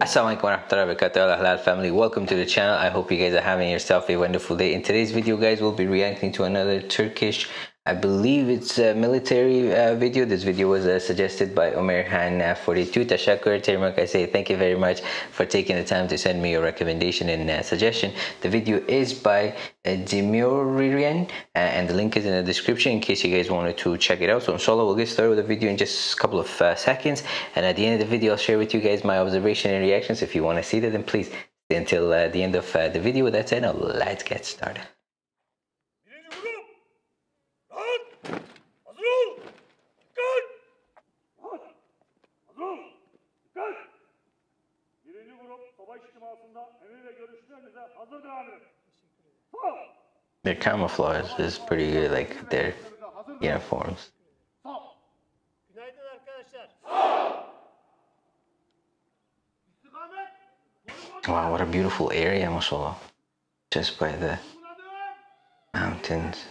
Assalamualaikum warahmatullahi wabarakatuh. Özel Halal family, welcome to the channel. I hope you guys are having yourself a wonderful day. In today's video guys, we'll be reacting to another Turkish, I believe it's a military video. This video was suggested by umairhan42. I say thank you very much for taking the time to send me your recommendation and suggestion. The video is by Demurrian and the link is in the description in case you guys wanted to check it out. So inshallah, we'll get started with the video in just a couple of seconds, and at the end of the video I'll share with you guys my observation and reactions. If you want to see that, then please stay until the end of the video. With that said, now let's get started. Their camouflage is pretty good, like their uniforms. Wow, what a beautiful area, mashallah. Just by the mountains.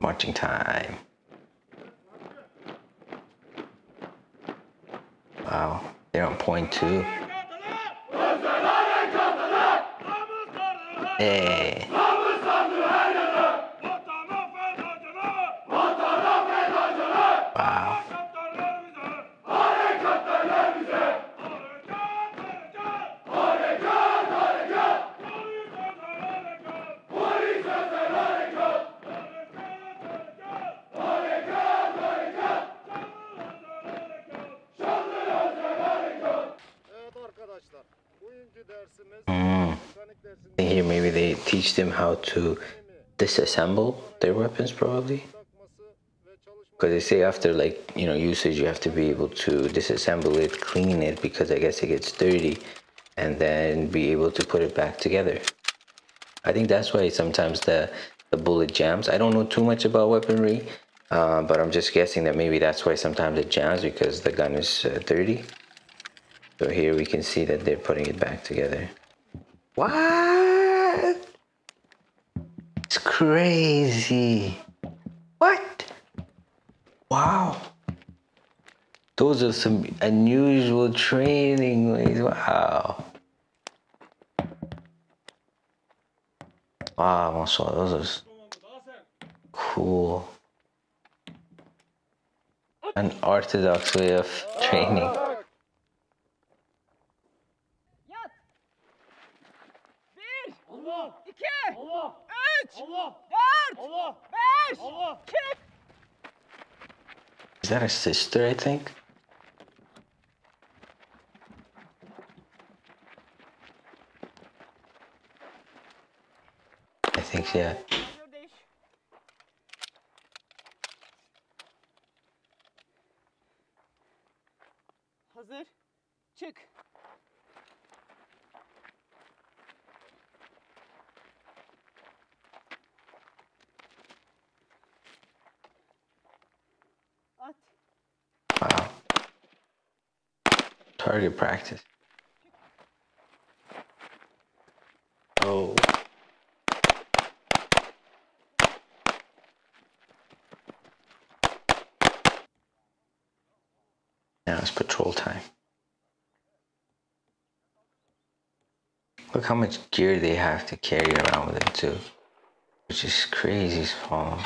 Marching time. Wow, they're on point too. Hey. Wow. Here maybe they teach them how to disassemble their weapons, probably, because they say after, like, you know, usage you have to be able to disassemble it, clean it, because I guess it gets dirty, and then be able to put it back together. I think that's why sometimes the bullet jams. I don't know too much about weaponry, but I'm just guessing that maybe that's why sometimes it jams, because the gun is dirty. So here we can see that they're putting it back together. What? It's crazy. What? Wow. Those are some unusual training ways. Wow. Wow, mashallah, those are cool. An orthodox way of training. Is that a sister, I think? I think, yeah. Hazır, çık. Wow. Target practice. Oh. Now it's patrol time. Look how much gear they have to carry around with them too, which is crazy small.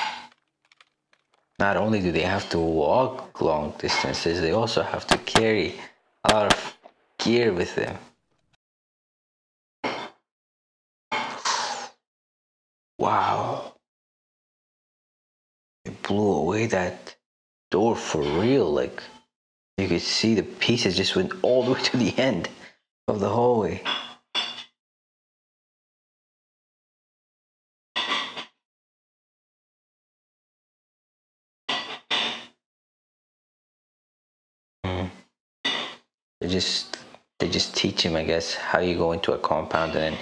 Not only do they have to walk long distances, they also have to carry a lot of gear with them. Wow. It blew away that door for real. Like, you could see the pieces just went all the way to the end of the hallway. They just teach him, I guess, how you go into a compound and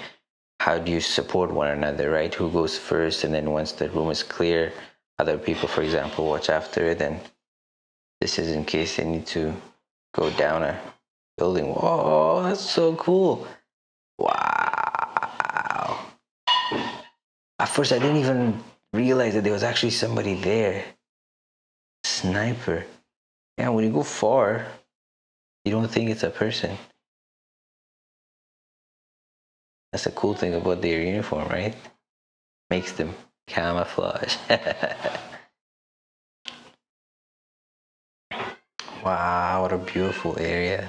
how do you support one another, right? Who goes first, and then once the room is clear, other people, for example, watch after it. And this is in case they need to go down a building. Whoa, that's so cool. Wow. At first, I didn't even realize that there was actually somebody there. Sniper. Yeah, when you go far, you don't think it's a person. That's the cool thing about their uniform, right? Makes them camouflage. Wow, what a beautiful area.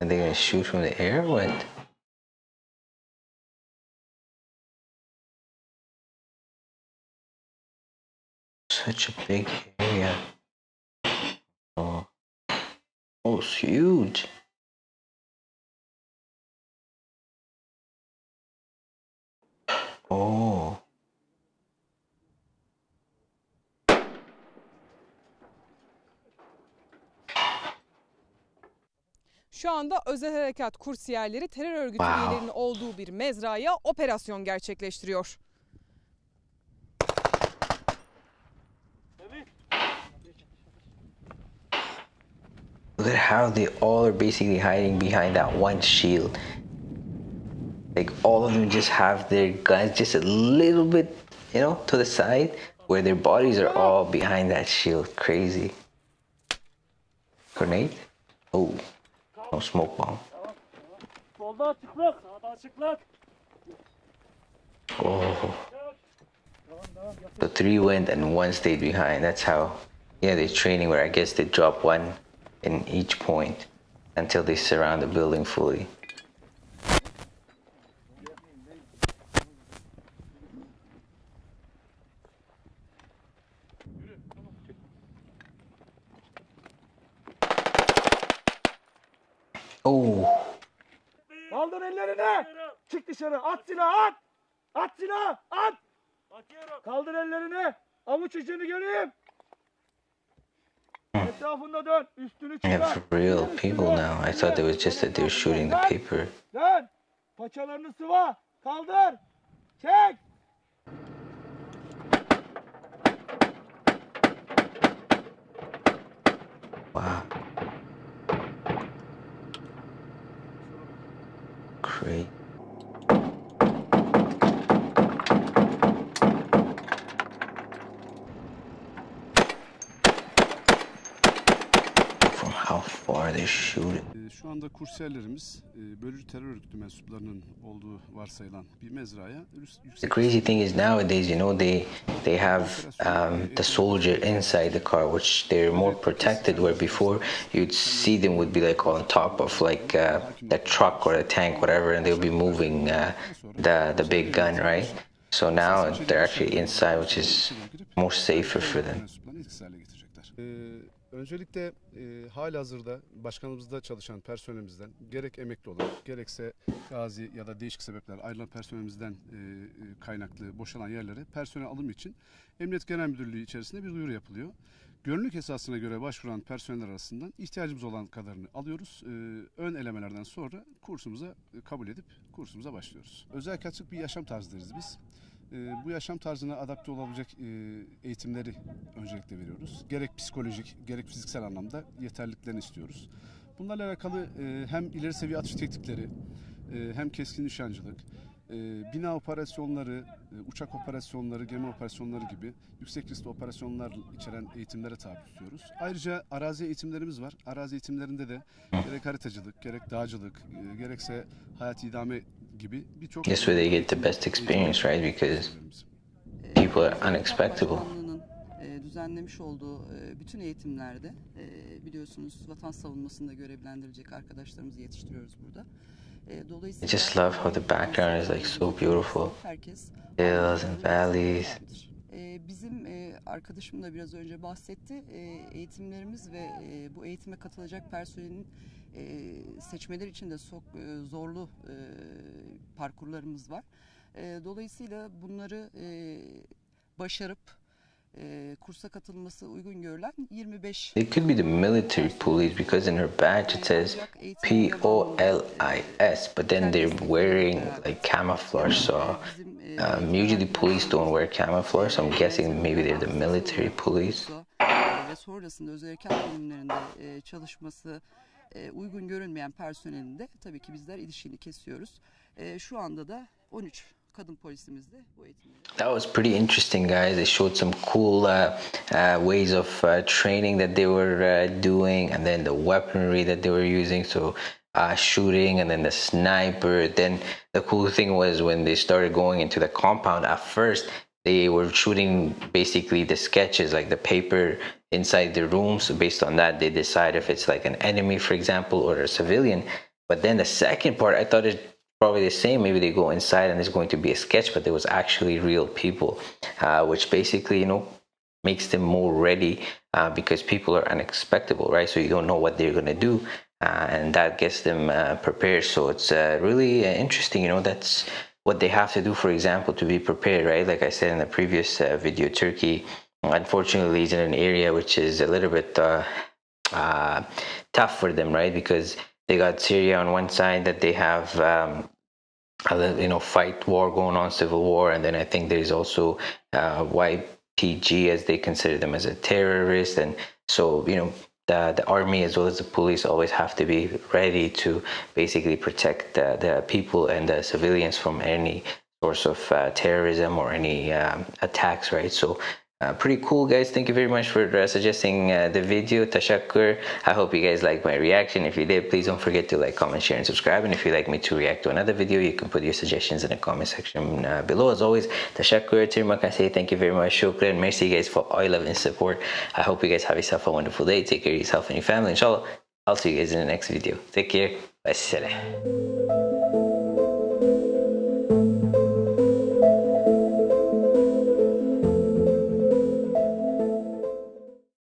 Are they gonna shoot from the air or what? Such a big area. Oh, oh, it's huge. Oh. Şu anda özel harekat kursiyerleri terör örgütü üyelerinin olduğu bir mezraya operasyon gerçekleştiriyor. Look at how they all are basically hiding behind that one shield. Like all of them just have their guns just a little bit, you know, to the side, where their bodies are all behind that shield. Crazy. Grenade? Oh, no smoke bomb. Oh. So three went and one stayed behind. That's how, yeah, they're training where I guess they drop one in each point until they surround the building fully. Oh. Kaldır ellerini. Çık dışarı. At silahı, at. At silahı, at. Kaldır ellerini. Avuç ucunu göreyim. Etrafında dön. Üstünü çıkar. Yeah, for real people now. I thought it was just that they were shooting the paper. Dön. Paçalarını sıva. Kaldır. Çek. Wow. Great. From how far they shoot it. Şu anda kursiyerlerimiz bölücü terör örgütü mensuplarının olduğu varsayılan bir mezraya. The crazy thing is nowadays, you know, they have the soldier inside the car, which they're more protected. Where before you'd see them would be like on top of like a truck or a tank, whatever, and they'll be moving the big gun, right? So now they're actually inside, which is more safer for them. Öncelikle halihazırda başkanımızda çalışan personelimizden gerek emekli olan gerekse gazi ya da değişik sebepler ayrılan personelimizden kaynaklı boşalan yerlere personel alımı için Emniyet Genel Müdürlüğü içerisinde bir duyuru yapılıyor. Gönüllülük esasına göre başvuran personeller arasından ihtiyacımız olan kadarını alıyoruz. Ön elemelerden sonra kursumuza kabul edip kursumuza başlıyoruz. Özel harekatçılık bir yaşam tarzıdırız biz. Bu yaşam tarzına adapte olabilecek eğitimleri öncelikle veriyoruz. Gerek psikolojik, gerek fiziksel anlamda yeterliliklerini istiyoruz. Bunlarla alakalı hem ileri seviye atış teknikleri, hem keskin nişancılık, bina operasyonları, uçak operasyonları, gemi operasyonları gibi yüksek riskli operasyonlar içeren eğitimlere tabi tutuyoruz. Ayrıca arazi eğitimlerimiz var. Arazi eğitimlerinde de gerek haritacılık, gerek dağcılık, gerekse hayat idame gibi birçok... That's where they get the best experience, right? Because people are unexpected. Düzenlemiş olduğu bütün eğitimlerde biliyorsunuz vatan savunmasında görevlendirilecek arkadaşlarımızı yetiştiriyoruz burada. I just love how the background is like so beautiful. Hills and valleys. Bizim arkadaşım da biraz önce bahsetti. Eğitimlerimiz ve bu eğitime katılacak personelin seçmeleri için de çok zorlu parkurlarımız var. Dolayısıyla bunları başarıp kursa katılması uygun görülen 25. It could be the military police because in her badge it says POLIS, but then they're wearing like camouflage. So usually police don't wear camouflage. So I'm guessing maybe they're the military police. Ve sonrasında özel harekat bölümlerinde çalışması uygun görünmeyen personelin de tabii ki bizler ilişkini kesiyoruz. Şu anda da 13 kadın polisimiz de bu eğitimde. That was pretty interesting, guys. They showed some cool ways of training that they were doing, and then the weaponry that they were using. So shooting, and then the sniper. Then the cool thing was when they started going into the compound. At first, they were shooting basically the sketches, like the paper inside the room. So based on that, they decide if it's like an enemy, for example, or a civilian. But then the second part, I thought it's probably the same. Maybe they go inside and there's going to be a sketch, but there was actually real people, which basically, you know, makes them more ready because people are unexpectable, right? So you don't know what they're going to do. And that gets them prepared. So it's really interesting, you know, that's what they have to do, for example, to be prepared, right? Like I said in the previous video, Turkey, unfortunately, is in an area which is a little bit tough for them, right? Because they got Syria on one side that they have, you know, fight war going on, civil war. And then I think there's also YPG, as they consider them, as a terrorist. And so, you know, the army as well as the police always have to be ready to basically protect the people and the civilians from any source of terrorism or any attacks, right? So pretty cool, guys. Thank you very much for suggesting the video. Tashakkur. I hope you guys liked my reaction. If you did, please don't forget to like, comment, share, and subscribe. And if you'd like me to react to another video, you can put your suggestions in the comment section below. As always, Tashakkur, Tirmakase. Thank you very much. Shukran. Merci, you guys, for all your love and support. I hope you guys have yourself a wonderful day. Take care of yourself and your family. Inshallah, I'll see you guys in the next video. Take care. Wassalam.